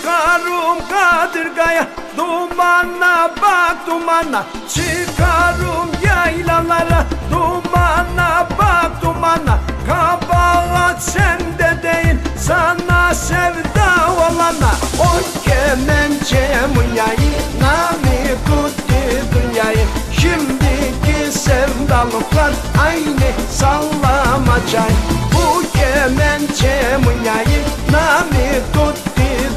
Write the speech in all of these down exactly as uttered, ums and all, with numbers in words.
çıkarım kadırgaya, dumana bak dumana. Çıkarım yaylalara, dumana bak dumana. Kabahat sende değil, sana sevda olana. On kemençem yayına mi tuttu dünyayı? Şimdiki sevdalıklar aynı sallamacay. Bu kemençem yayına mi tuttu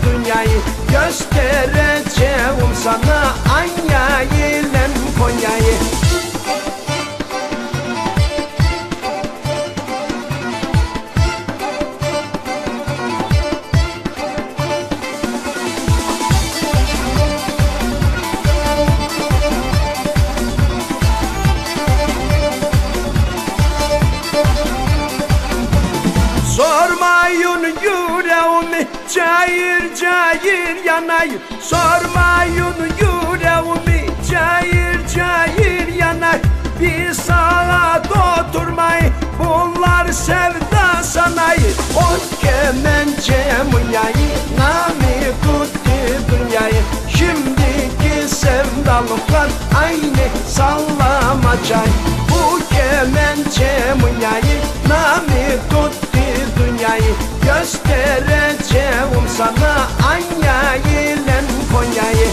dünyayı? Göstereceğim sana Anya'yı, lem Konya'yı. Sormayın yüreğimi, cayır cayır yanayım. Sormayın yüreğimi, cayır cayır yanayım. Bir saat oturmayın, bunlar sevda sanayi. On kemençem yayına mi tuttu dünyayı? Şimdiki sevdalıklar aynı sallamacay. Bu kemençem yayına mi tuttu dünyayı? Göstereceğim sana Anya'yı, lem Konya'yı.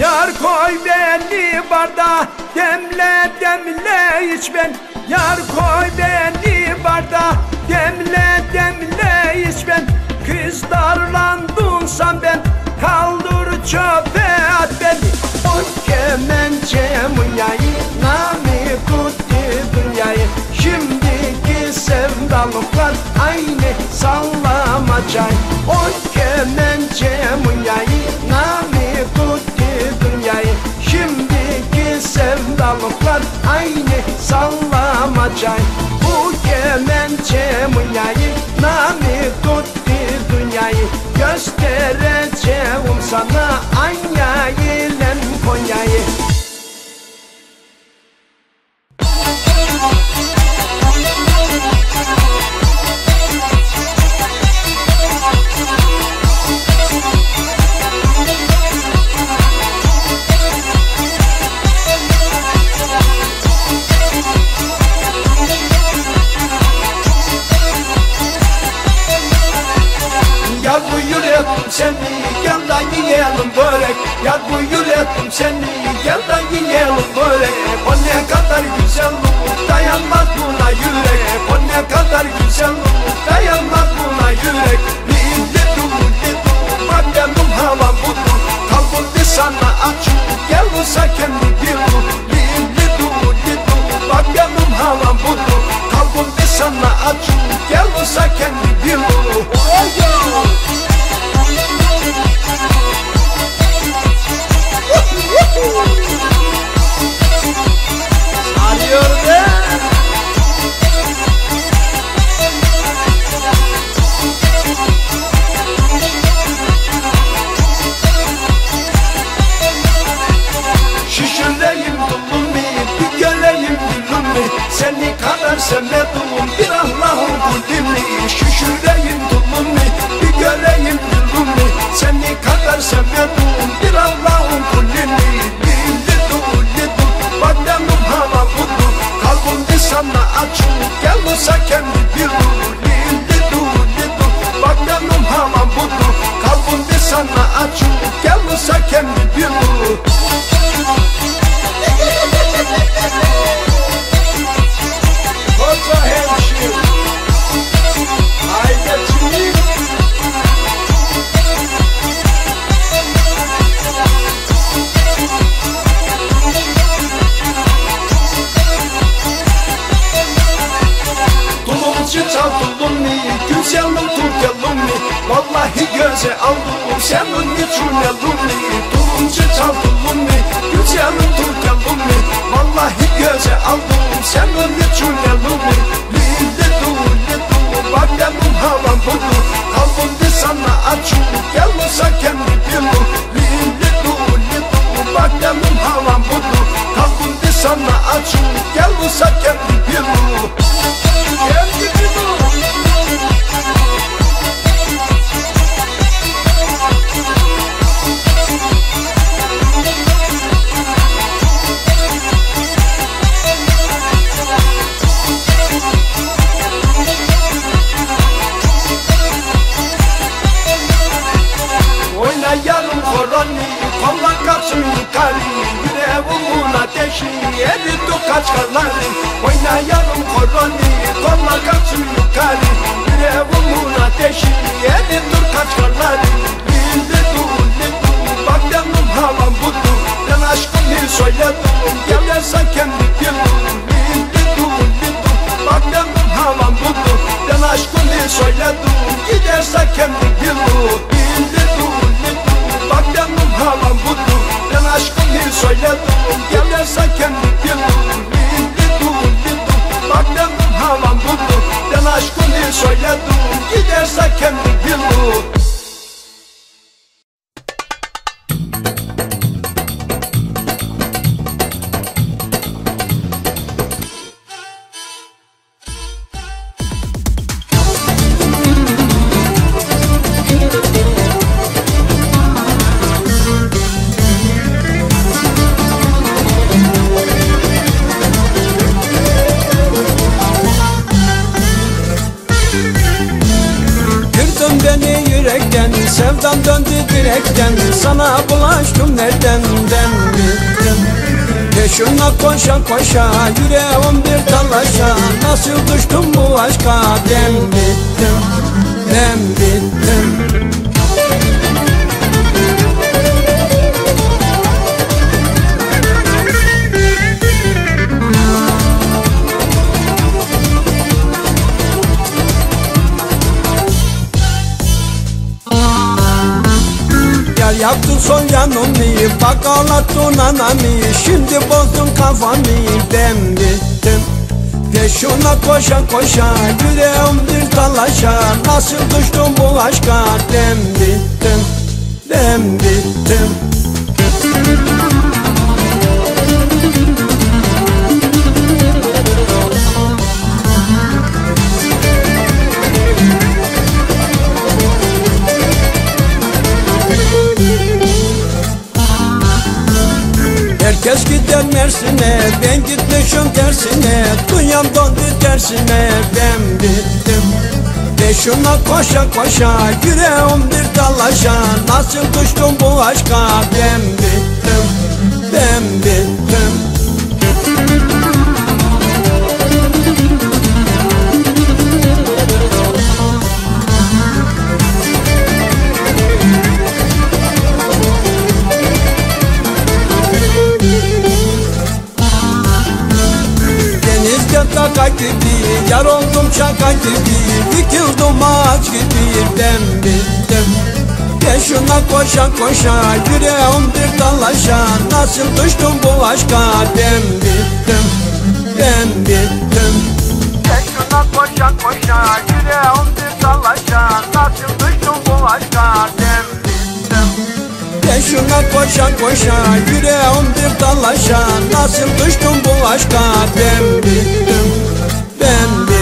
Yar koy beni bardağa, demle demle iç ben. Yar koy beni bardağa, demle demle iç ben. Kız darlandımsan ben, kaldır çöpe at beni. On kemençem yayına mi tuttu dünyayı? Şimdiki sevdalıklar aynı sallamacay. On kemençem yayına mi tuttu dünyayı? Şimdiki sevdalıklar aynı sallamacay. Bu kemençem yayına mi tuttu dünyayı? Göstereceğim sana Anya'yı, lem Konya'yı. Seni gel da yiyelim börek, yar buyur ettim seni gel da yiyelim börek. O ne kadar güzel olur, dayanmaz buna yürek. O ne kadar güzel olur, dayanmaz buna yürek. Lili dulu dulu, bak benim halam budur. Kalbimde sana açık, gel olsa kendi dilu. Lili dulu dulu, bak benim halam budur. Kalbimde sana açık, gel olsa kendi dilu. Seni kadar sevmedim, bir Allah'ın kulimi. Şu şurayım dulumu, bir göreyim dulumu. Seni kadar sevmedim, bir Allah'ın kulimi. Lili dulu dulu, bak benim halam budur. Kalbimde sana açık, gel olsa kendi dilu. Lili dulu dulu, bak benim halam budur. Kalbimde sana açık, gel olsa kendi dilu. Vallahi göze aldım senin için elini. Tulumcu çaldın beni, güzelim tuttum beni. Vallahi göze aldım senin için elini. Lili dulu kaçkaları, oynayalım koloniyi, kolla kaçın yukarı. Bir evumun ateşi, elin dur kaçkaları. Bildi duğulim duğum, bak yanım halam budur. Ben aşkını söyledim, gelmezsen kendi güldüm. Bildi duğulim duğum, bak yanım halam budur. Ben aşkını söyledim, gidersen kendi güldüm. Bildi duğulim duğum, bak yanım halam budur. Ben aşkını söyledim, gelmezsen kendi güldüm. Bildi duğulim duğum, bak yanım halam budur. Ben aşkını söyledim, gidersen kendi güldüm. Sevdam döndü direkten, sana bulaştım nereden den bildim. Peşimden koşa koşa, yüreğim bir talaşa, nasıl düştüm bu aşka dem bittim, dem bittim. Yaptın son yanımı, bak ağlattın anamı, şimdi bozdun kafamı, dem bittim. Peşuna koşa koşa, yüreğim bir talaşa, nasıl düştüm bu aşka, dem bittim, dem bittim. Herkes gider Mersin'e, ben gitmişim tersine, dünyam dondu tersine, ben bittim. Peşime koşa koşa, yüreğim bir talaşa, nasıl düştüm bu aşka, ben bittim, ben bittim. Şaka gibi, yar oldum şaka gibi, dikildim ağaç gibi, dem bittim. Peşine koşa koşa, yüreğim bir talaşa, nasıl düştüm bu aşka, dem bittim, dem bittim. Peşine koşa koşa, yüreğim bir talaşa, nasıl düştüm bu aşka, dem bittim. Peşine koşa koşa, yüreğim bir talaşa, nasıl düştüm bu aşka, dem bittim, dem bittim.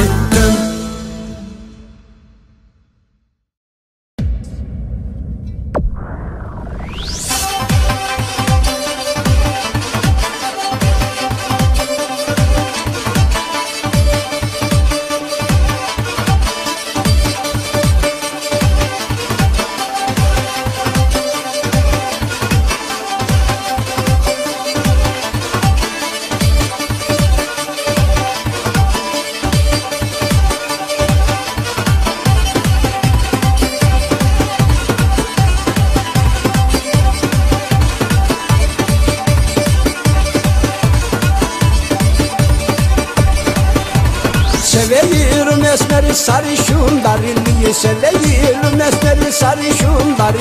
Sarışınları, seveyim esmeri sarışınları.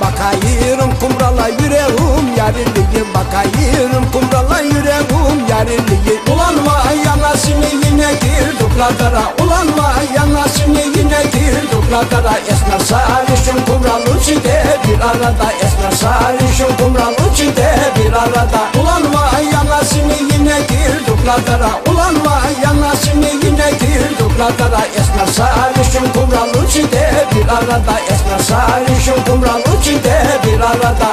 Bakayırım kumrala yüreğim yariliği, bakayırım kumrala yüreğim yariliği. Ulan vay anasını yine girdik ladara, ulan vay anasını yine girdik ladara. Esmer sarışın kumral içinde bir arada, esmer sarışın kumral içinde bir arada. Ulan vay anasını yine girdik ladara, ulan vay anasını yine girdik ladara. Esmer sarışın kumral içinde bir arada, esmer sarışın kumral içinde bir arada.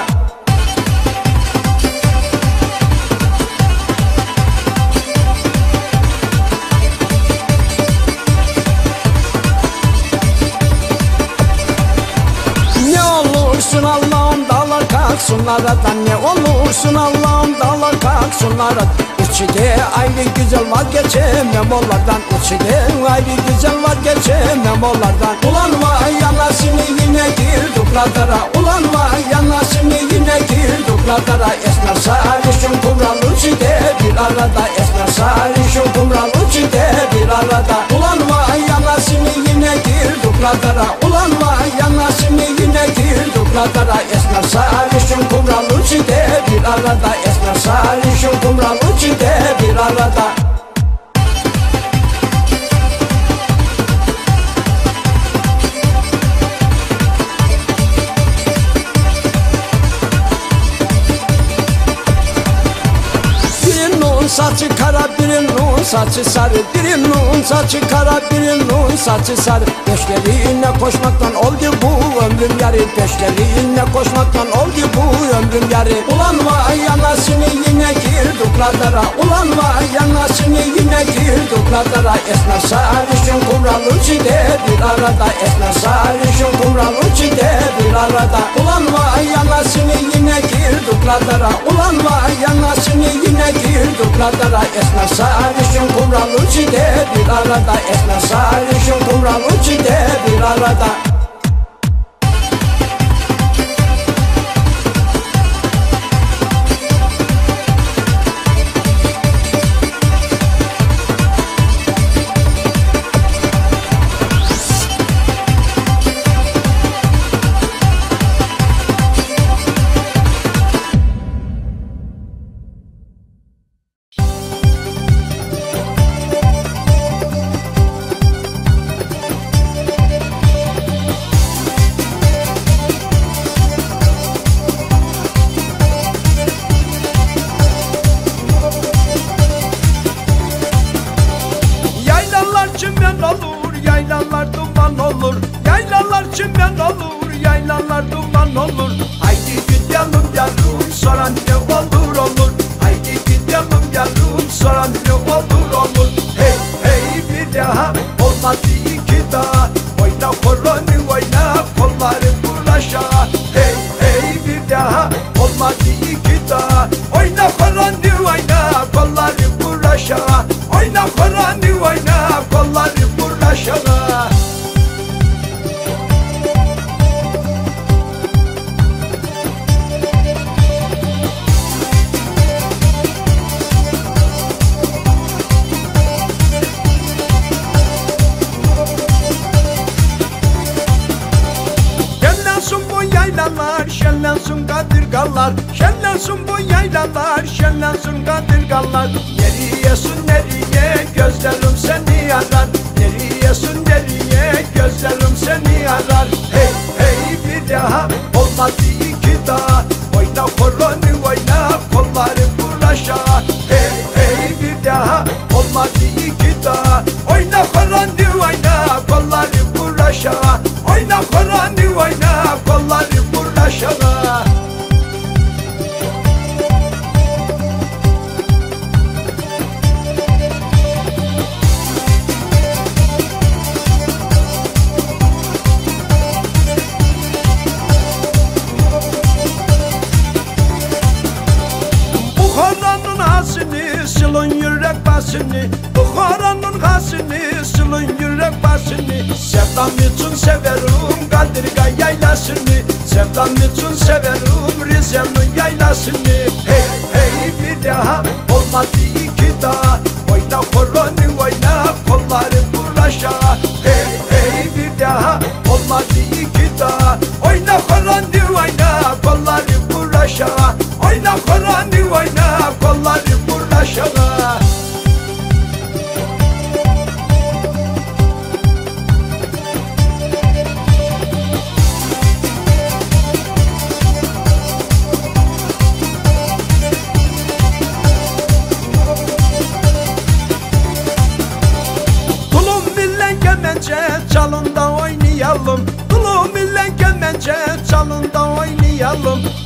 Allah'ım dağlar kalksın aradan, ne olursun Allah'ım dağlar kalksın aradan. uçide, ayrı güzel vazgeçemem onlardan. Uçide, ayrı güzel vazgeçemem onlardan. Ulan vay yanasını yine gir dukladara, ulan vay yanasını yine gir dukladara. Esmer sarışın kumral uçide bir arada, esmer sarışın kumral uçide bir arada. Ulan vay yanasını yine gir dukladara, ulan vay yanasını yine gir dukladara. Esmer sarışın kumral uçide bir arada, esmer sarışın kumral uçide bir arada. Saçı kara birin nun saçı sarı, birin nun saçı kara birin nun saçı sarı. Peşlerine koşmaktan oldu bu ömrüm yarı, peşlerine koşmaktan oldu bu ömrüm yarı. Ulan vay yanasını yine girdik radara, ulan vay yanasını yine girdik radara. Esmer sarışın kumral uçide bir arada, esmer sarışın kumral uçide bir arada. Ulan vay yanasını yine girdik radara, ulan vay yanasını yine girdik radara. Esmer sarışın kumral uçide bir arada, esmer sarışın kumral uçide bir arada.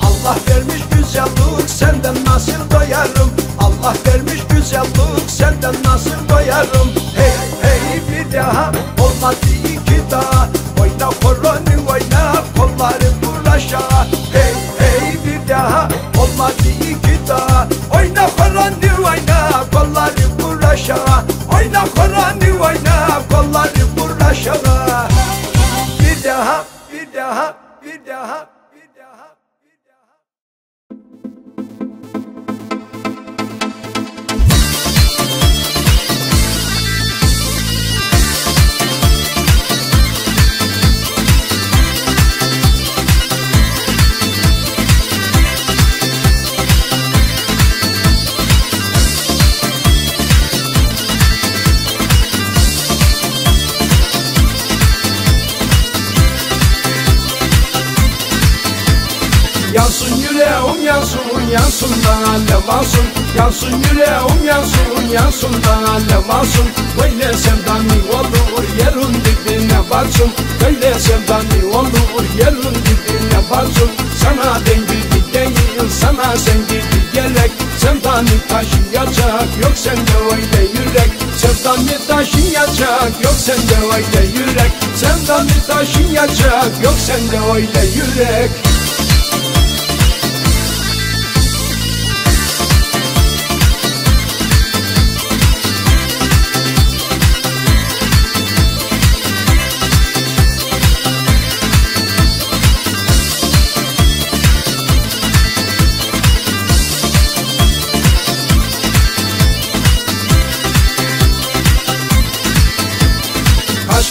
Allah vermiş güzellik, senden nasıl doyarım? Allah vermiş güzellik. yansın yüreğim yansın yansın da alevansın, yansın yüreğim yansın yansın da alevansın. Böyle sevdan mı olur yerin dibine varsın, böyle sevdan mı olur yerin dibine varsın. Sana dengildi değil sana sengildi gerek, sevdanı taşıyacak yok sende öyle yürek, sevdanı taşıyacak yok sende öyle yürek, sevdanı taşıyacak yok sende öyle yürek.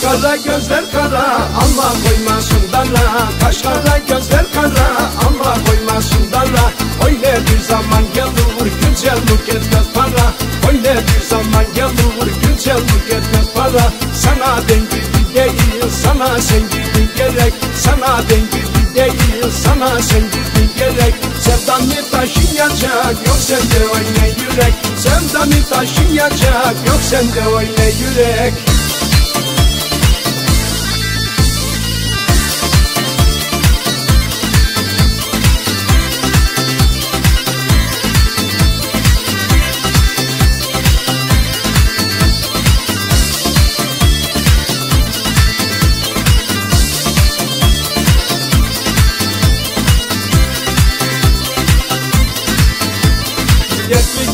Kaşkara gözler kara, Allah koymasın dara. Kaşkara gözler kara, Allah koymasın dara. Öyle bir zaman gelir, güzellik etmez para. Öyle bir zaman gelir, güzellik etmez para. Sana dengildi değil, sana sengildi gerek. Sana dengildi değil, sana sengildi gerek. Sevdanı taşıyacak, yok sende öyle yürek. Sevdanı taşıyacak, yok sende öyle yürek.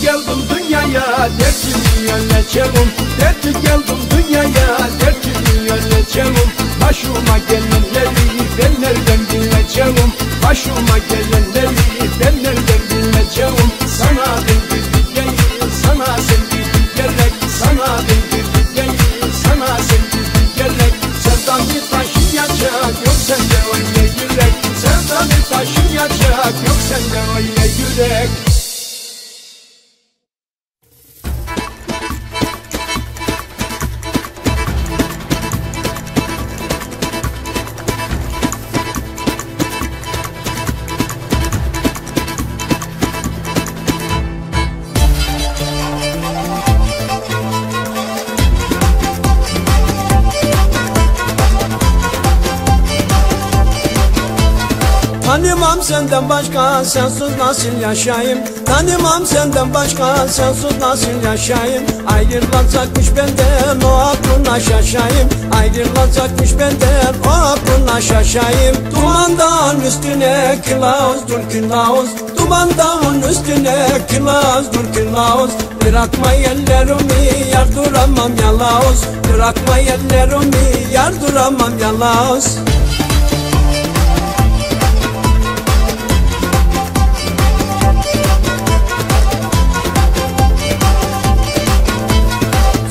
Dertli geldim dünyaya, dertimi yöneceğim. Dertli geldim dünyaya, dertimi yöneceğim. Başıma gelenleri ben nereden bileceğim? Başıma gelenleri ben nereden bileceğim? Sana dengildi değil, sana sevgildi gerek. Sana dengildi değil, sana sevgildi gerek. Sevdanı taşıyacak, yok sende öyle yürek. Sevdanı taşıyacak, yok sende öyle yürek. Tanımam senden başka sensiz nasıl yaşayayım? Tanımam senden başka sensiz nasıl yaşayayım? Ayrılacakmış benden o aklına şaşayım. Ayrılacakmış benden o aklına şaşayım. Dumandan üstüne kılavuzdur kılavuz. Dumandan üstüne kılavuzdur kılavuz. Bırakma ellerimi yar duramam yalavuz. Bırakma ellerimi yar duramam yalavuz.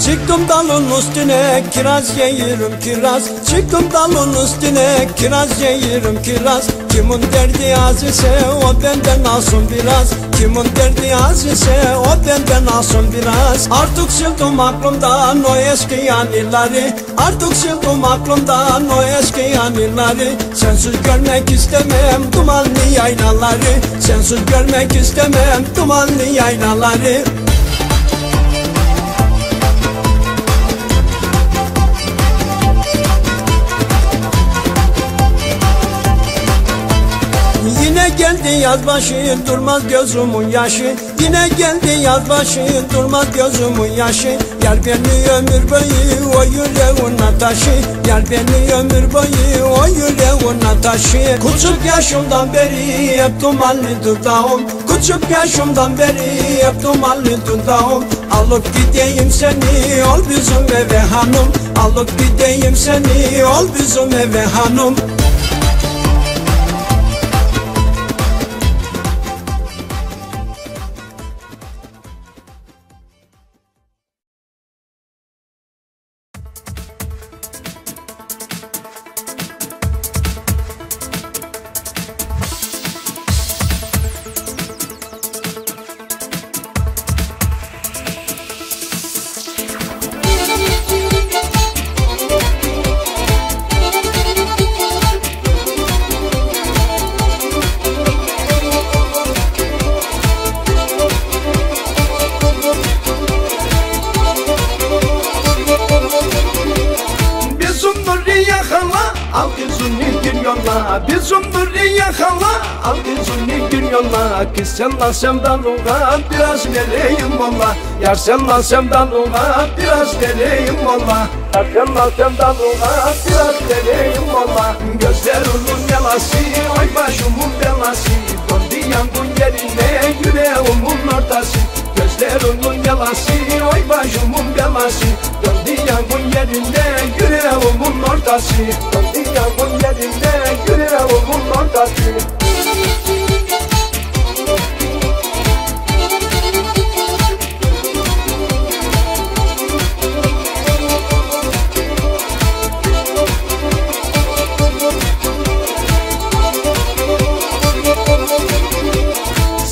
Çıktım dalın üstüne kiraz yeyirim kiraz. Çıktım dalın üstüne kiraz yeyirim kiraz. Kimin derdi az ise o benden alsın biraz. Kimin derdi az ise o benden alsın biraz. Artık sildim aklımdan o eski anıları. Artık sildim aklımdan o eski anıları. Sensiz görmek istemem dumanlı yaylaları. Sensiz görmek istemem dumanlı yaylaları. Yine geldi yaz başı durmaz gözümün yaşı. Yine geldi yaz başı durmaz gözümün yaşı. Yar beni ömür boyu o yüreğine taşı. Yar beni ömür boyu o yüreğine taşı. Küçük yaşımdan beri hep dumanlı dudağım. Küçük yaşımdan beri hep dumanlı dudağım. Alıp gideyim seni ol bizim eve hanım. Alıp gideyim seni ol bizim eve hanım. al kızını gün yolla, bir zumdur yakala, al kızını gün yolla, kız sen lan semdan ulan, biraz vereyim valla, yar sen lan semdan ulan, biraz vereyim valla, yar sen lan semdan ulan, biraz vereyim valla, gözlerimin yalası, ay başımın belası, döndü yangın yerine yüreğimin ortası, gözlerimin yalası, ay başımın belası, döndü yangın yerine yüreğimin ortası, döndü yangın yerine yüreğimin ortası.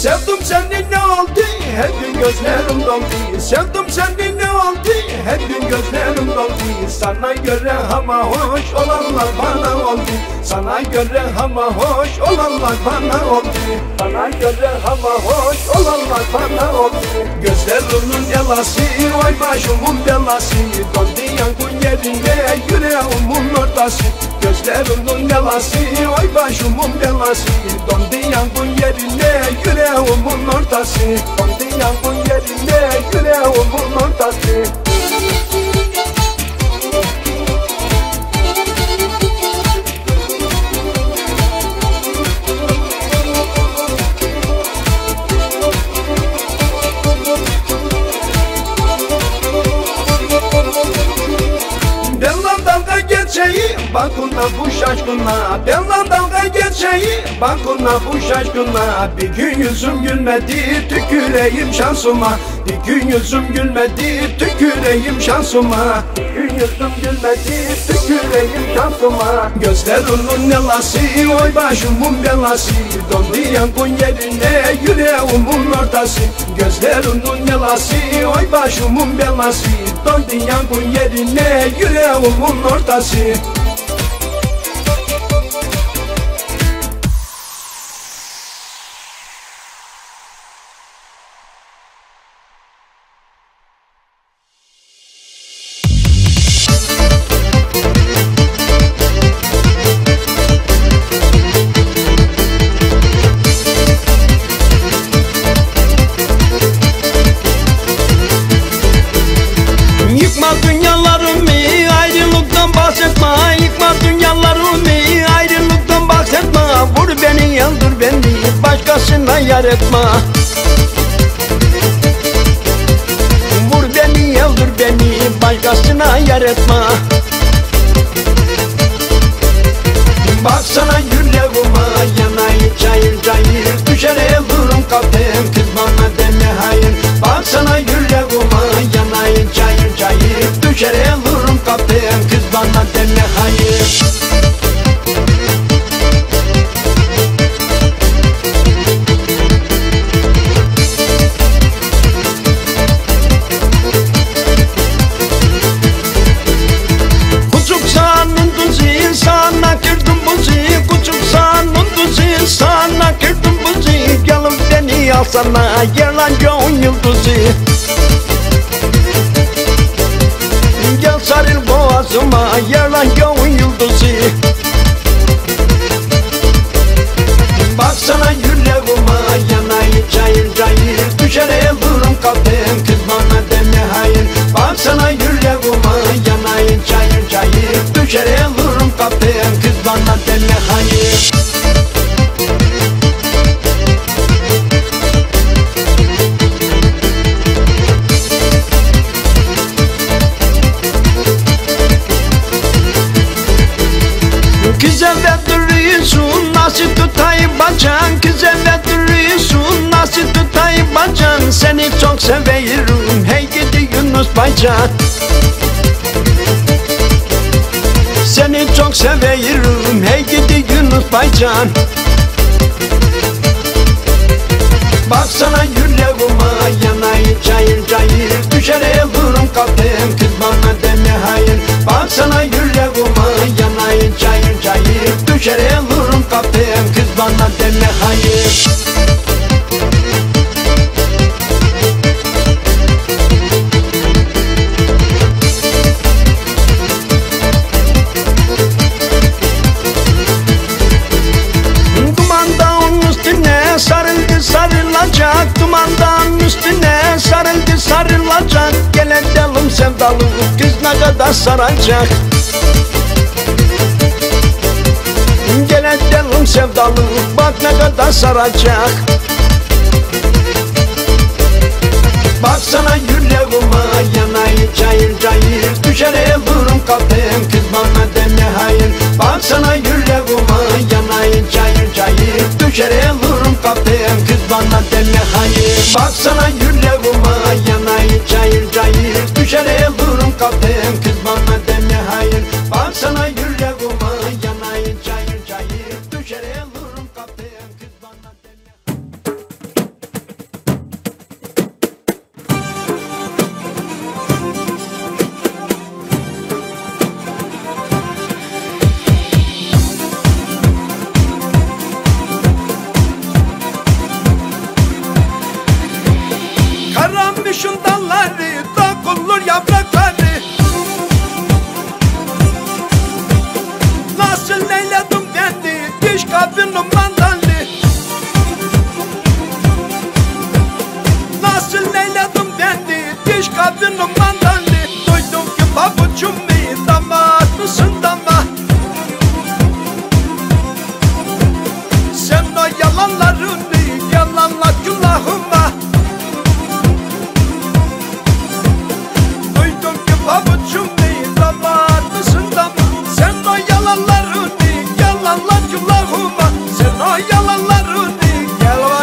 Sevdim seni ne oldu? Her gün gözlerim doldu. Sevdim seni ne oldu? Her gün gözlerim doldu. Sana göre ama hoş olanlar bana oldu. Sana göre ama hoş olanlar bana oldu. Sana göre ama hoş olanlar bana oldu. Gözlerimin yalası, ay başımın belası, dondu yangın yerine yüreğimin ortası. Gözlerimin yalası, ay başımın belası, dondu yangın yerine yüreğimin ortası, dondu yangın yerine yüreğimin ortası. Bak ona bu şaşkınla, ben lan dalga geçeyim. Bak ona bu şaşkınla, bir gün yüzüm gülmedi, tüküreyim şansıma. Bir gün yüzüm gülmedi, tüküreyim şansıma. Bir gün yüzüm gülmedi, tüküreyim şansıma. Gözlerimin yalası, oy başımın belası, dondu yangın yerine yüreğimin ortası. Gözlerimin yalası, oy başımın belası, dondu yangın yerine yüreğimin ortası. Yar etme, vur beni, öldür beni, başkasına yar etme. Baksana yüreğime, yanayım çayır çayır, düşer olurum kalbim, kız bana deme hayır. Baksana yüreğime, yanayım çayır çayır, düşer olurum kalbim, kız bana deme hayır. Sana yalancı on yıldızı, gel sarıl boğazıma, yalancı on yıldızı. Baksana yüreğime, yanayım çayır çayır, düşer olurum kalbim, kız bana deme hayır. Baksana yüreğime, yanayım çayır çayır, düşer olurum kalbim, kız bana deme hayır. Nasıl tutayım bacan, güzel ve duruyorsun, nasıl tutayım bacan, seni çok seviyorum, hey gidi Yunus bacan. Seni çok seviyorum, hey gidi Yunus bacan. Baksana yüreğime, yanayım çayır çayır, düşer olurum kalbim, kız bana deme hayır. Baksana yüreğime, yanayım çayır çayır, düşer olurum kalbim, kız bana deme hayır. saracağım dalı, güzne kadar saracak. Gelen dalım sevdalı, bak ne kadar saracak. Baksana yüreğime yanayım cayır cayır, düşer evrim kaptım kız bana deme hayır. Baksana yüreğime yanayım cayır cayır, düşer evrim kaptım kız bana deme hayır. Baksana yüreğime yanayım cayır cayır, düşer evrim kaptım kız bana deme hayır. Baksana yüreğime yanayım cayır cayır, düşer evrim kaptım kız bana deme hayır. Karanmışın dalları, dokunur yaprakları. Nasıl eyledim beni, düş kapının mandalı. Nasıl eyledim beni, düş kapının mandalı. Duydum ki pabucum mi, damat mısın damat? Sen o yalanlarını yalanla günahıma. Pabucum değil damat mısın damat? Sen o yalanlarını yalanla kulağıma. Sen o yalanlarını gel bakayım.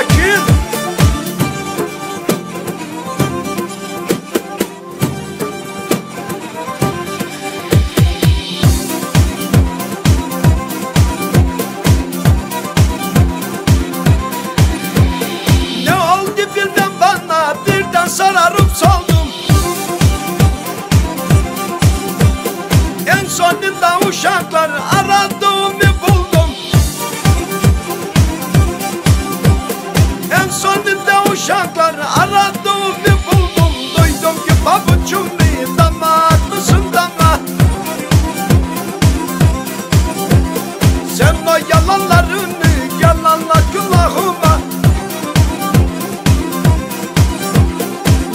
Ne oldu birden bana, birden sararım soldum. En sonunda uşaklar aradığımı buldum. En sonunda uşaklar aradığımı buldum. Duydum ki pabucum mi, damat mısın damat? Sen o yalanlarını yalanla kulağıma.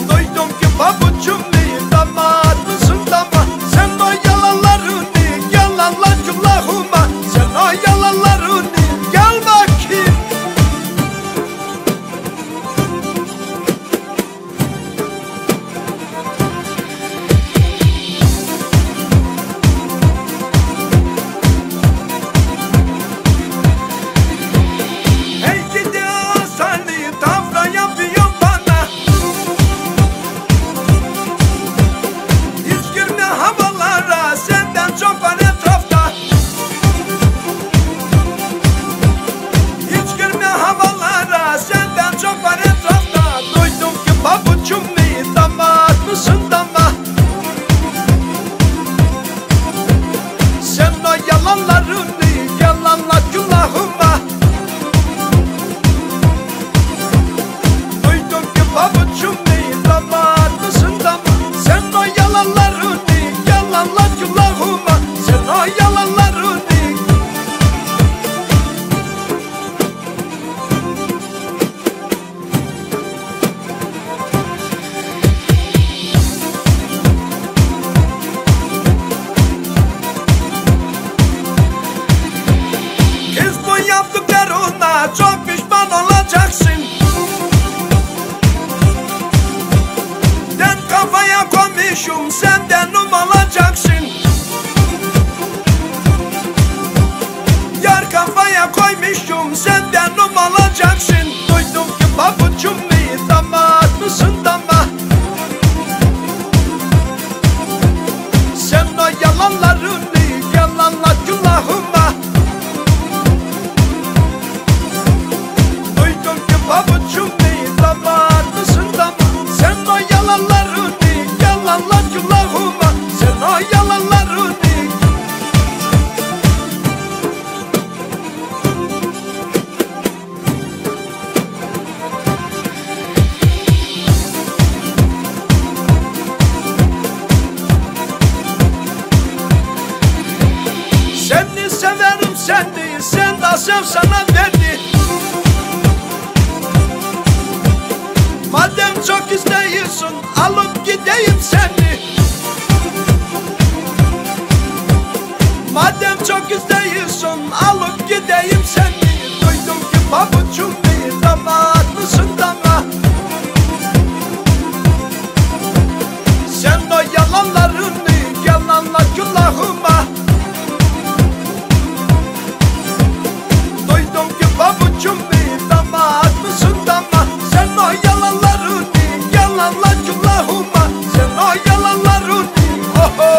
Duydum ki pabucum mi, damat mısın damat? Sen o yalanlarını yalanla kulağıma. Sen o yalanlarını gel bakayım. Hey gidi asali tavra yapıyor bana. Hiç girme havalara, senden çok var etrafta. Hiç girme havalara, senden çok var etrafta. Duydum ki pabucum mi, damat mısın damat? Sen o yalanlarını yalanla günahıma. Duydum ki pabucum mi, damat mısın damat? Sen o yalanlarını yalanla kulağıma. Sen o yalanlarını. Kız bu yaptıklarına çok pişman olacaksın. Ben kafaya koymuşum, senden um alacaksın. Yar kafaya koymuşum, senden um alacaksın. Duydum ki pabucum mi, damat mısın damat? Sen o yalanlarını yalanla günahıma. Duydum ki pabucum mi, damat mısın damat? Sen o yalanlarını yalanla kulağıma. Sen o yalanlarını. Seni severim seni, sen de sev sana verdi. Madem çok istiyorsun, alıp gideyim seni. Madem çok istiyorsun alıp gideyim seni. Duydum ki pabucum bir dama atmışsın dama. Sen o yalanlarını gel anlat kulağıma. Duydum ki pabucum bir dama atmışsın dama. Sen o yalanlarını gel anlat kulağıma. Sen o yalanlarını ho ho.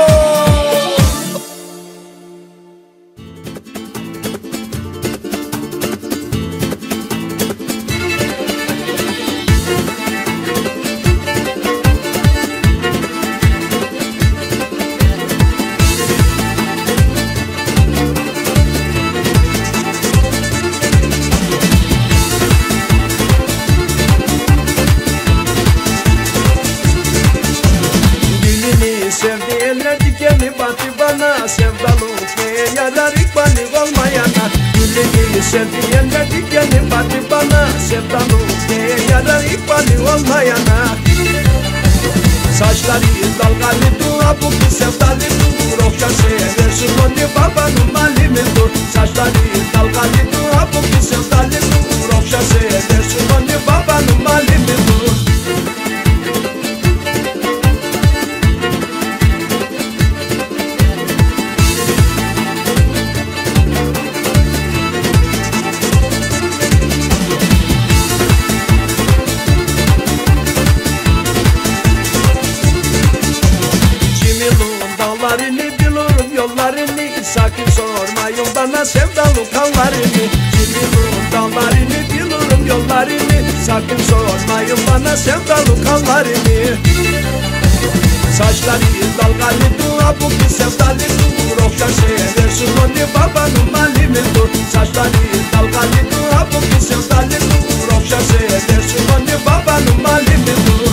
Sevdiyenler dikeni batı bana, sevdanım neye yarar ikbali olmayana. Saçları dalgalı dur, bu kız sevdalı dur, okşan seversin onu babanın malimi dur. Saçları dalgalı dur, bu kız sevdalı dur, okşan seversin onu babanın malimi dur. Sakin sormayın bana sevdalı kanlarını. Bilirim dallarını, bilirim yollarını. Sakin sormayın bana sevdalı kanlarını. Saçları dalgalı dur, bu kız sevdalı dur, okşar seversin onu babanın malimi dur. Saçları dalgalı dur, bu kız sevdalı dur, okşar seversin onu babanın malimi dur.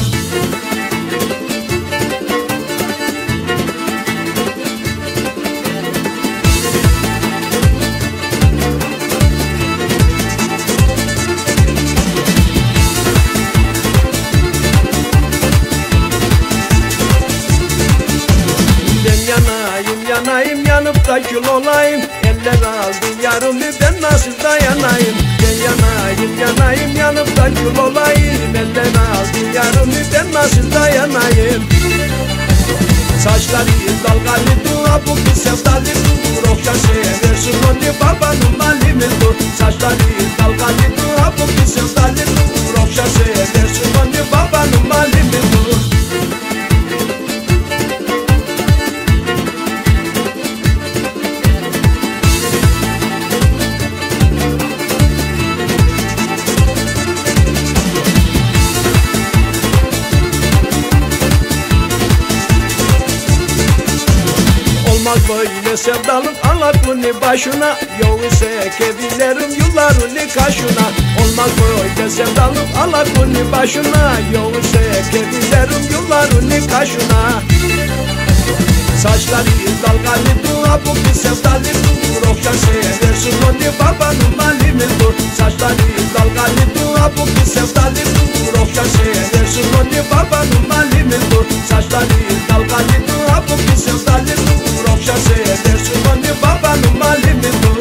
Kül olayım, eller aldı yarımı, ben nasıl dayanayım? Ben yanayım, yanayım, yanıp da kül olayım. Eller aldı yarımı, ben nasıl dayanayım? Saçları dalgalı dur, bu kız sevdalı dur, okşar seversin onu babanın malimi dur. Saçları dalgalı dur, bu kız sevdalı dur, okşar seversin onu babanın malimi dur. Böyle sevdalık anlatmını başına, yol ise kevilerim yıllarını kaşına. Olmaz böyle sevdalık anlatmını başına, yol ise kevilerim yıllarını kaşına. Saçları dalgalı dur, bu kız sevdalı dur, okşar seversin onu babanın malimi dur. Saçları dalgalı dur, bu kız sevdalı dur, okşar seversin onu babanın malimi dur. Saçları dalgalı dur, bu kız sevdalı dur, okşar seversin onu babanın malimi dur.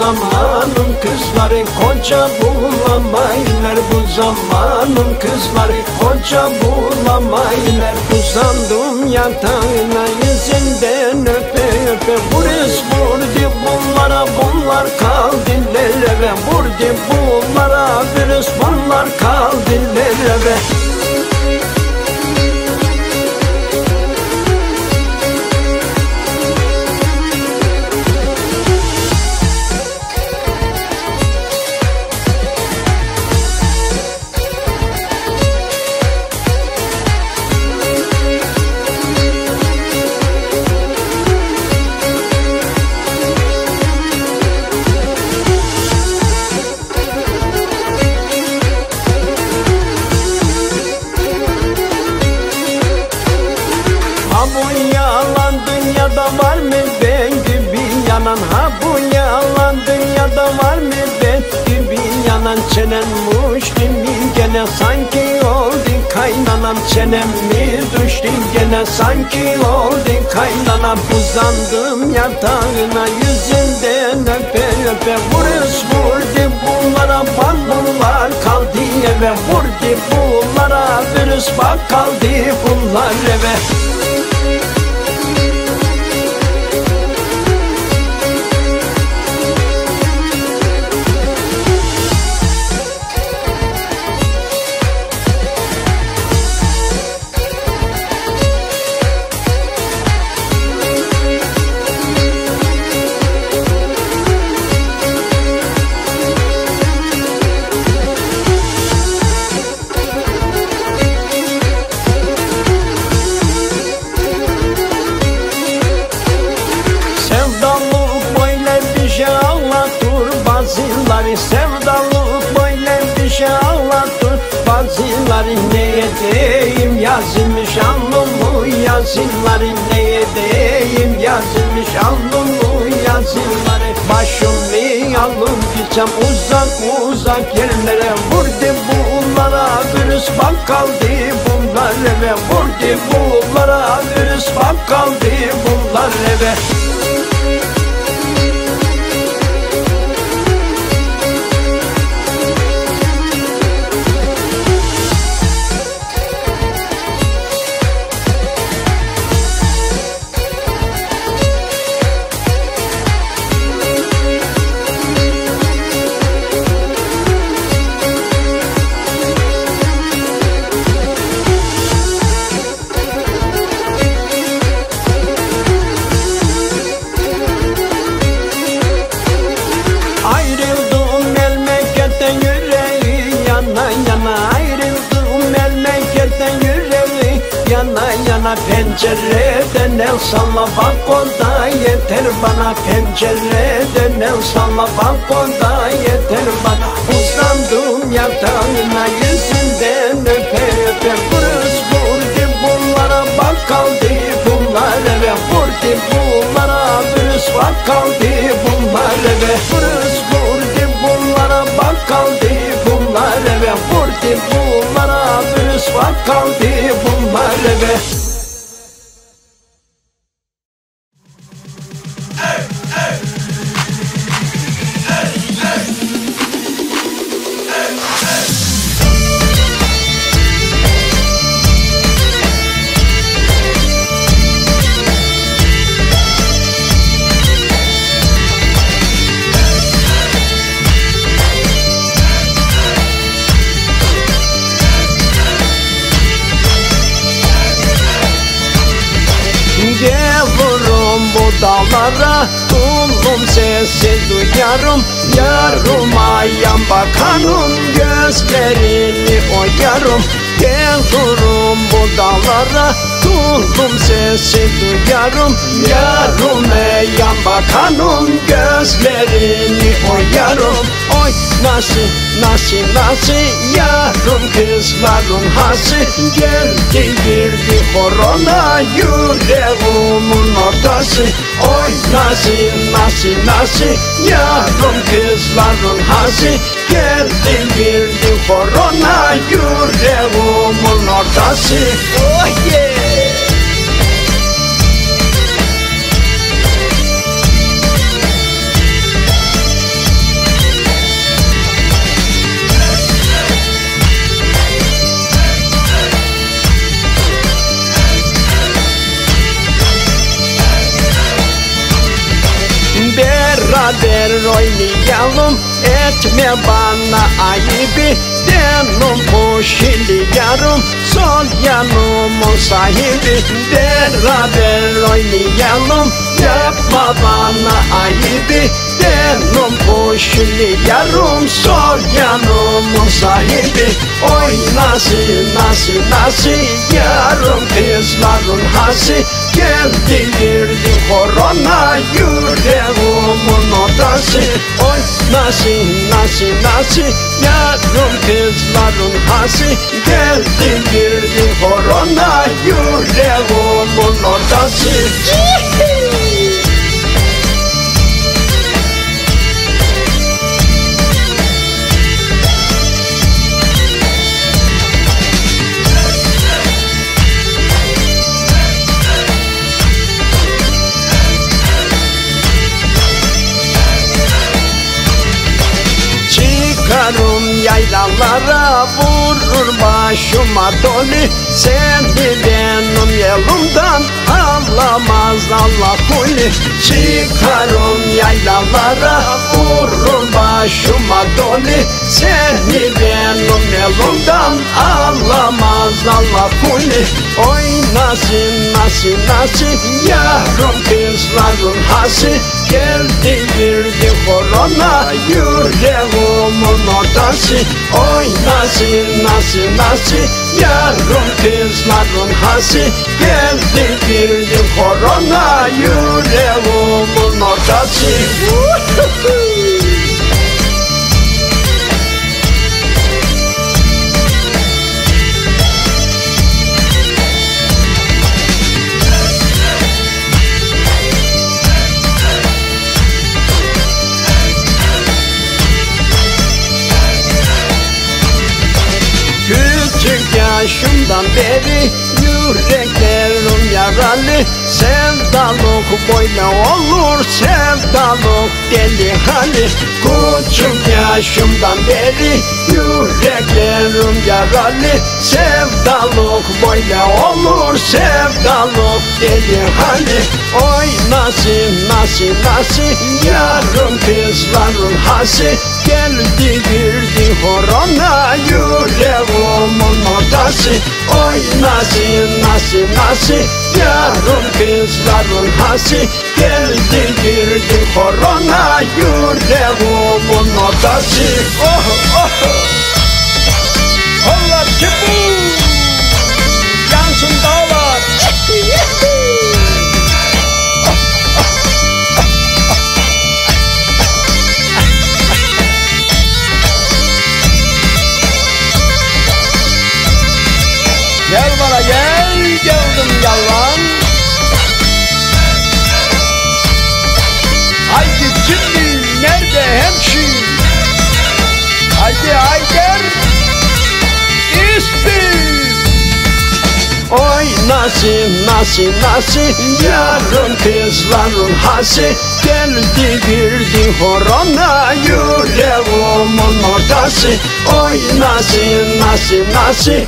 Zamanın kızları koca bulamayınlar, bu zamanın kızları koca bulamayınlar. Uzandım yatağına yüzünden öpe öpe, burası vurdu bunlara, bunlar kaldı leleve. Vurdu bunlara, burası bunlar kaldı leleve. Anam çenemi düştüm gene, sanki oldum kaynanam. Uzandım yatağına, yüzünden öpe öpe vuruz vurdu bunlara. Bunlar kaldı eve, vurdu bunlara virüs, bak kaldı bunlar eve. Sevdalık böyle bir şey anlatır bazıları, ne edeyim yazılmış alnımı yazıları, ne edeyim yazılmış alnımı yazıları. Başımı alım gideceğim uzak uzak yerlere, vurdu bunlara virüs, bak kaldı bunlar eve, vurdu bunlara virüs, bak kaldı bunlar eve. Pencereden el salla, balkonda yeter bana. Pencereden el salla, balkonda yeter bana. Uzandım yatağına, yüzünden öpe öpe vuruz vurdu bunlara, bak kaldı bunlar eve, vurdu bunlara virüs, bak kaldı bunlar eve. Vuruz vurdu bunlara, bak kaldı bunlar eve, vurdu bunlara virüs, bak kaldı bunlar eve. Dağlara tulum sesi duyarım, yarıma yan bakarım, gözlerini oyarım. Gel durum bu dağlara, tulum sesi duyarım, yarıma yan bakarım, gözlerini oyarım. Oy nasıl nasıl nasıl yarım kızların hası, geldi girdi korona yüreğimin ortası. Oy nasıl nasıl nasıl yarım kızların hası, geldi girdi korona yüreğimin ortası. Oh yeah. Beraber oynayalım, etme bana ayıbı, denim poşili yarım, sol yanımın sahibi. Beraber oynayalım, yapma bana ayıbı, denim poşili yarım, sol yanımın sahibi. Oy nasıl nasıl nasıl yarım kızların hası, geldi girdi korona yüreğimin ortası. Oy nasıl nasıl nasıl yarım kızların hası, geldi girdi korona yüreğimin ortası. Kayalara vurur başıma dolu sevdilenim yolumdan ağlamaz Allah kulü. Çıkarım yaylalara vurur başıma dolu sevdilenim yolumdan ağlamaz Allah kulü. Oynasın nasıl nasıl yavrum kızların hası, geldi girdi korona yüreğimin ortası. Oynasın nasıl nasıl yavrum kızların hası, geldi girdi korona yüreğimin ortası. Küçük yaşımdan beri yüreklerim yaralı, sevdalık böyle olur, sevdalık deli hali. Küçük yaşımdan beri yüreklerim yaralı, sevdalık böyle olur, sevdalık deli hali. Oynasın nasıl nasıl yarım kızların hası, geldi girdi horona yüreğimin ortası. Oynasın nasıl nasıl yarım kızların hası, geldi girdi horona yüreğimin ortası. Oh oh Allah kibur yansın dağlar. Gel bana gel, gördüm yalan. Haydi şimdi nerede hemşin? Haydi Haydar İspi. Oynasın nasıl nasıl yarım kızların hası, geldi girdi horona yüreğimin ortası. Oynasın nasıl nasıl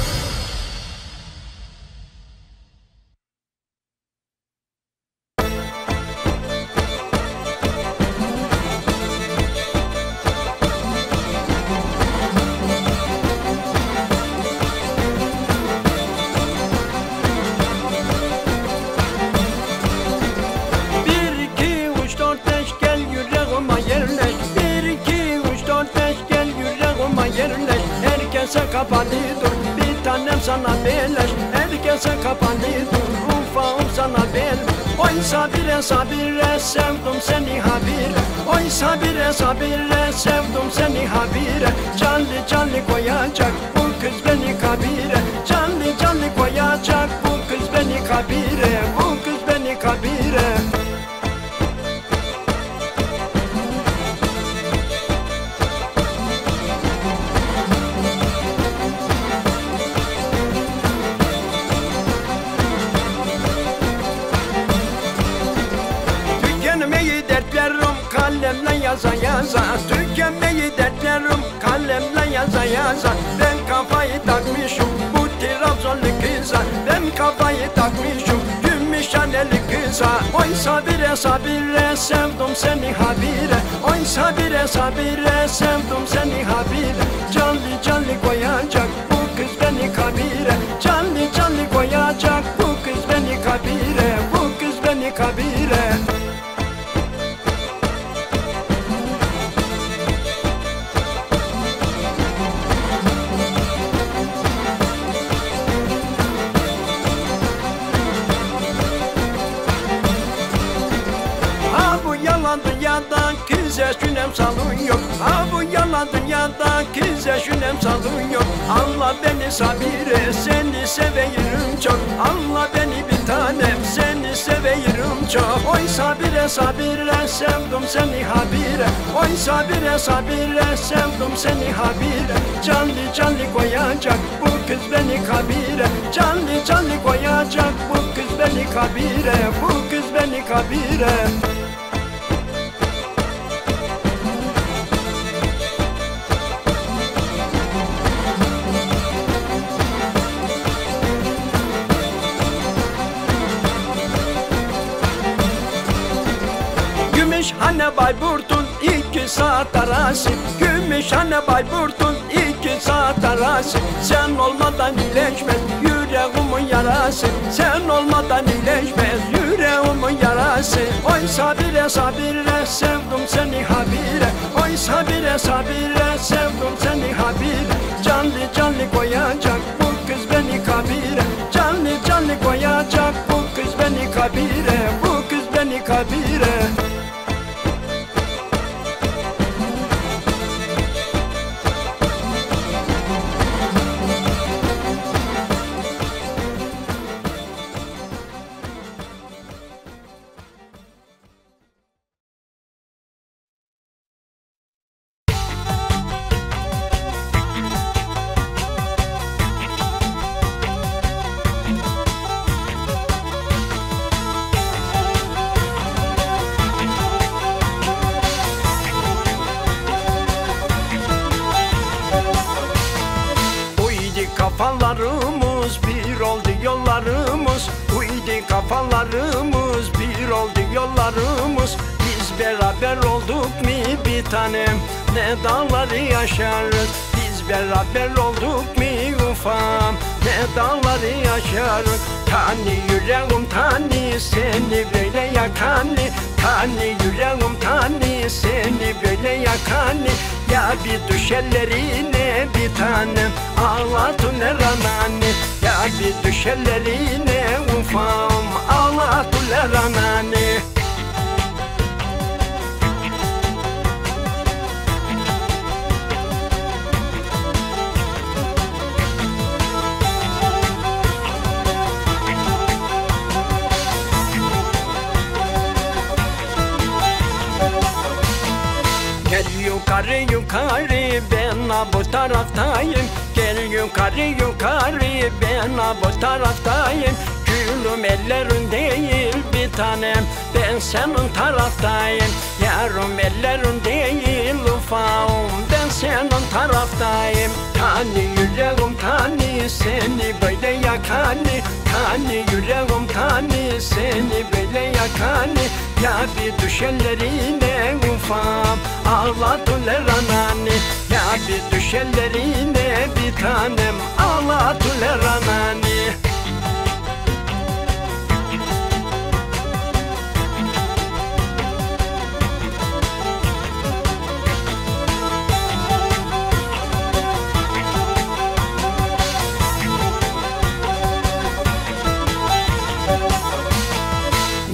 sabire, sevdim seni habire, canlı canlı koyacak bu kız beni kabire, canlı canlı koyacak bu kız beni kabire, bu kız beni kabire. Yaza yaza tükenmeyi dertlerim, kalemle yaza yaza. Ben kafayı takmışım bu Trabzonlu kıza, ben kafayı takmışım Gümüşhaneli kıza. Oy sabire sabire sevdim seni habire, oy sabire sabire sevdim seni habire, canlı canlı koyacak bu kız beni kabire, canlı canlı koyacak bu kız beni kabire, bu kız beni kabire. Güneş salın yok, ha bu yalan dünyada güzel güneş salın yok. Allah beni sabire, seni severim çok. Allah beni bir tanem, seni severim çok. Oy sabire sabire sevdim seni habire, oy sabire sabire sevdim seni habire. Canlı canlı koyacak bu kız beni kabire, canlı canlı koyacak bu kız beni kabire, bu kız beni kabire. Gümüşhane Bayburt'un iki saat arası, Gümüşhane Bayburt'un iki saat arası. Sen olmadan iyileşmez yüreğimin yarası, sen olmadan iyileşmez yüreğimin yarası. Oy sabire sabire sevdim seni habire, oy sabire sabire sevdim seni habire. Canlı canlı koyacak bu kız beni kabire, canlı canlı koyacak bu kız beni kabire, bu kız beni kabire. Kafalarımız bir oldu yollarımız, uydu kafalarımız bir oldu yollarımız. Biz beraber olduk mi bir tanem, ne dağları yaşarız. Biz beraber olduk mi ufam, ne dağları yaşarız. Tani yüreğim tani seni böyle yakanı, tani yüreğim tani seni böyle yakanı. Ya bir düşellerine bir tanem, ağlatın her ananı. Ya bir düşellerine ufam, ağlatın her ananı. Yukarı yukarı ben bu taraftayım, gel yukarı yukarı ben bu taraftayım. Gülüm ellerin değil bir tanem, ben senin taraftayım. Yarım ellerin değil ufağım, ben senin taraftayım. Tani yüreğim tani seni böyle yakanı, tani yüreğim tani seni böyle yakanı. Ya bir düşellerine ufam, ağladılar ananı. Ya bir düşellerine bir tanem, ağladılar ananı.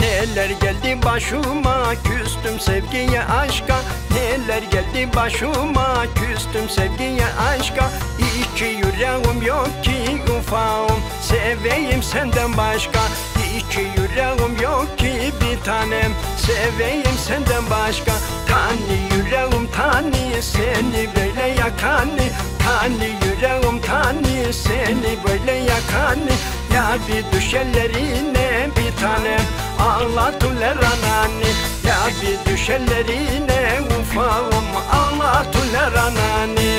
Neler geldi başıma küstüm sevgiye aşka, neler geldi başıma küstüm sevgiye aşka. İki yüreğim yok ki ufağım, seveyim senden başka. İki yüreğim yok ki bir tanem, seveyim senden başka. Tani yüreğim tani seni böyle yakanı, tani yüreğim tani seni böyle yakanı. Ya bir düşellerine bir tanem, ağlatılar ananı. Ya bir düşellerine ufağım, ağlatılar ananı.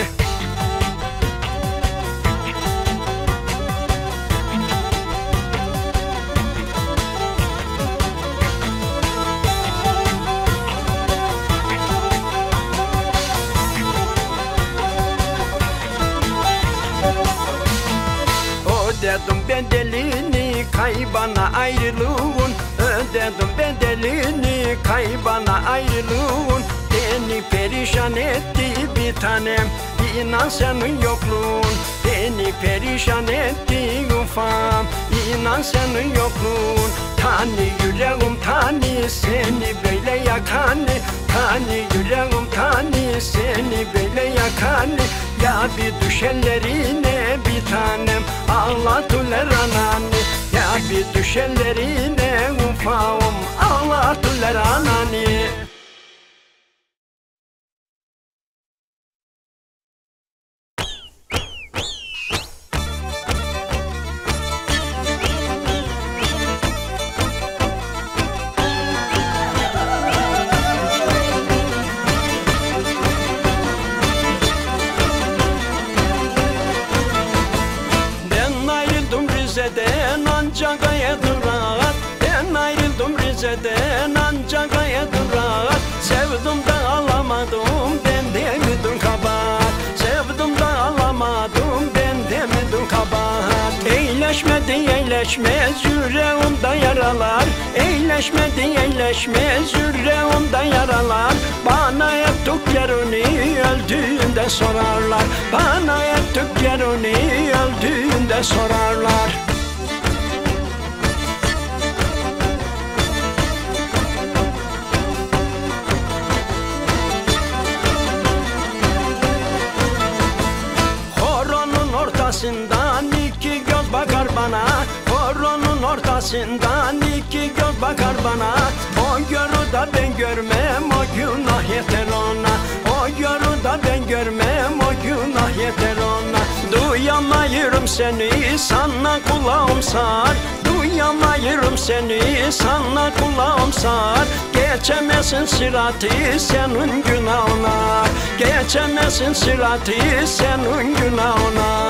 Ödedim bedelini kaybana ayrılığın, ödedim bedelini kaybana ayrılığın. Beni perişan etti bir tanem, inan senin yokluğun. Beni perişan etti ufam, inan senin yokluğun. Tani yüreğim tani seni böyle yakanı, tani yüreğim tani seni böyle yakanı. Ya bir düşellerine bir tanem, ağlatılar ananı. Ya bir düşellerine ufağım, ağlatılar ananı. Ben ayrıldım Rize'den ancak aya durar. Sevdim de alamadım, ben de mi dün kabahat? Sevdim de alamadım, ben de mi dün kabahat? Eyleşmedi eyleşmez yüreğimde yaralar, eyleşmedi eyleşmez yüreğimde yaralar. Bana ettiklerini öldüğünde sorarlar, bana ettiklerini öldüğünde sorarlar. Ortasından iki göz bakar bana, horonun ortasından iki göz bakar bana. O görü da ben görmem, o günah yeter ona. O görü da ben görmem, o günah yeter ona. Duyamayırım seni, sana kulağım sar. Duyamayırım seni, sana kulağım sar. Geçemesin sıratı senin günahına, geçemesin sıratı senin günahına.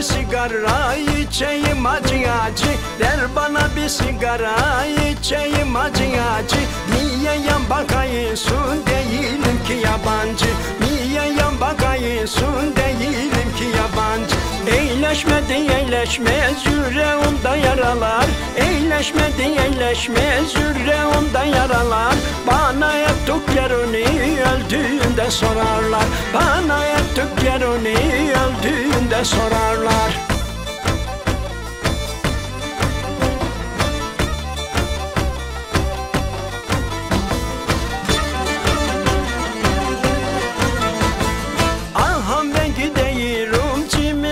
Sigara içeyim acı acı, der bana bir sigara içeyim acı acı. Niye yan bakıyorsun, değilim ki yabancı. Niye yan bakıyorsun, değilim ki yabancı. Eyleşmedi eyleşmez yüreğimde yaralar, eyleşmedi eyleşmez yüreğimde yaralar. Bana ettiklerini öldüğünde sorarlar, bana ettiklerini öldüğünde sorarlar.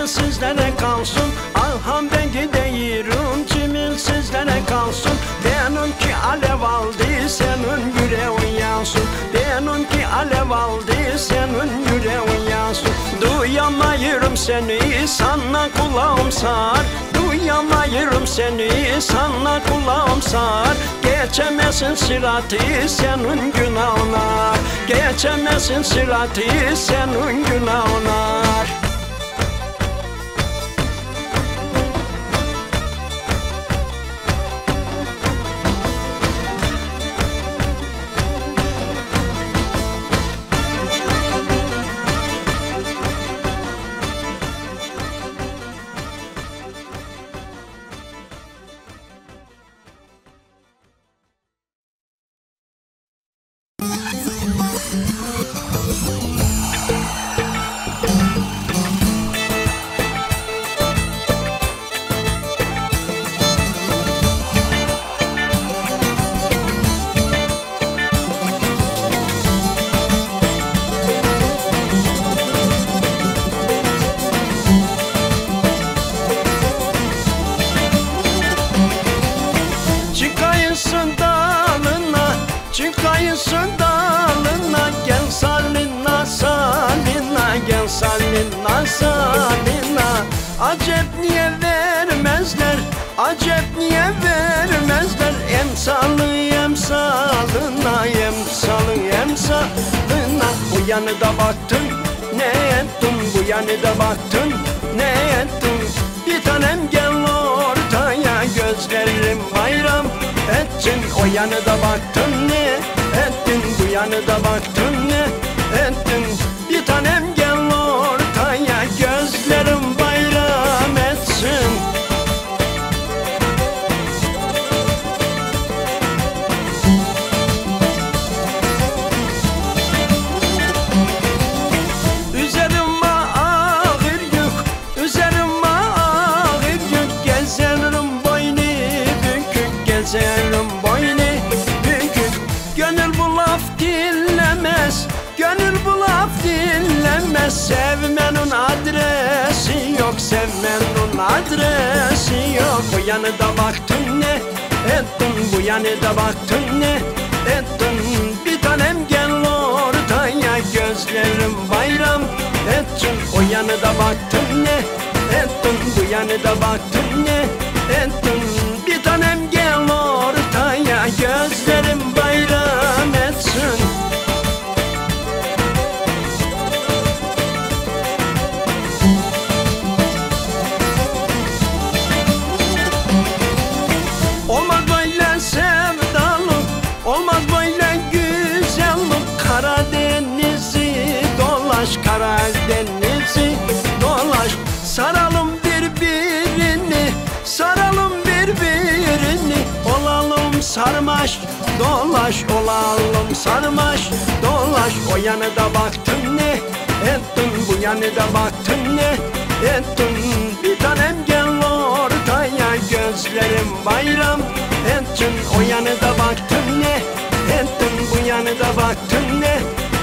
Sizlere kalsın, aham ben gideyim, cimil sizlere kalsın. Benimki alev aldı, senin yüreğin yansın. Benimki alev aldı, senin yüreğin yansın. Duyamayırım seni, sana kulağım sar. Duyamayırım seni, sana kulağım sar. Geçemesin sıratı senin günahına, geçemesin sıratı senin günahına. Salina, salina, acep niye vermezler, acep niye vermezler. Emsalı emsalına, emsalı emsalına. Bu yanı da baktın, ne ettim, bu yanı da baktın, ne ettim. Bir tanem gel ortaya, gözlerim bayram ettin. O yanı da baktın, ne ettin, bu yanı da baktın, ne ettin. Bir tanem gel ortaya, gözlerim bayram etsin. Üzerime ağır yük, üzerime ağır yük. Gezerim boynu bükük, gezerim boynu bükük. Gönül bu laf dinlemez, gönül bu laf dinlemez. Sevmenin adresi yok, sevmenin adresi yok. Bu yanı da baktın, ne ettin, bu yanı da baktın, ne ettin. Bir tanem gel ortaya, gözlerim bayram ettin. O yanı da baktın, ne yanında baktın ne ettin bir tanem gel ortaya gözlerim bayram etsin. Olmaz böyle sevdalık, olmaz böyle güzellik. Karadeniz'i dolaş, Karadeniz'i dolaş. Saralım birbirini, saralım birbirini. Olalım sarmaş, dolaş, olalım sarmaş, dolaş. O yana da baktın ne ettin, bu yana da baktın ne ettin. Bir tanem gel ortaya gözlerim bayram ettin. O yana da baktın ne ettin, bu yana da baktın ne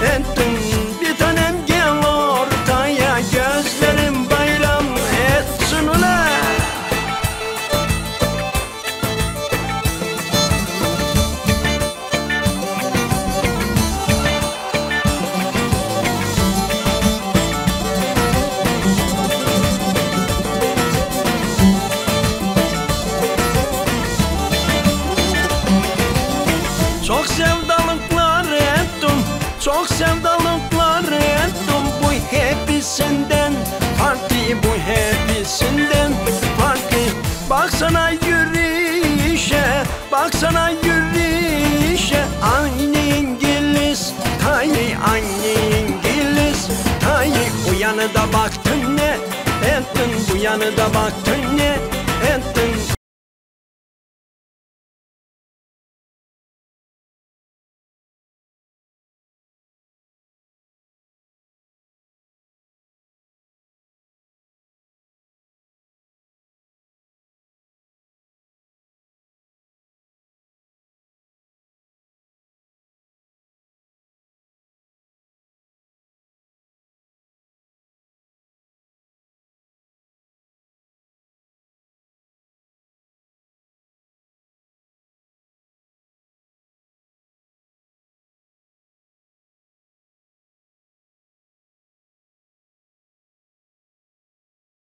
ettin. Bir tanem gel ortaya gözlerim bayram etsin ula. Çok sevdalıklar ettim, çok sevdalıklar ettim. Bu hepsinden farklı, bu hepsinden farklı. Baksana yürüyüşe, baksana yürüyüşe. Aynı İngiliz tayı, aynı İngiliz tayı. Bu yanı da baktın ne ettin, bu yanı da baktın ne ettin.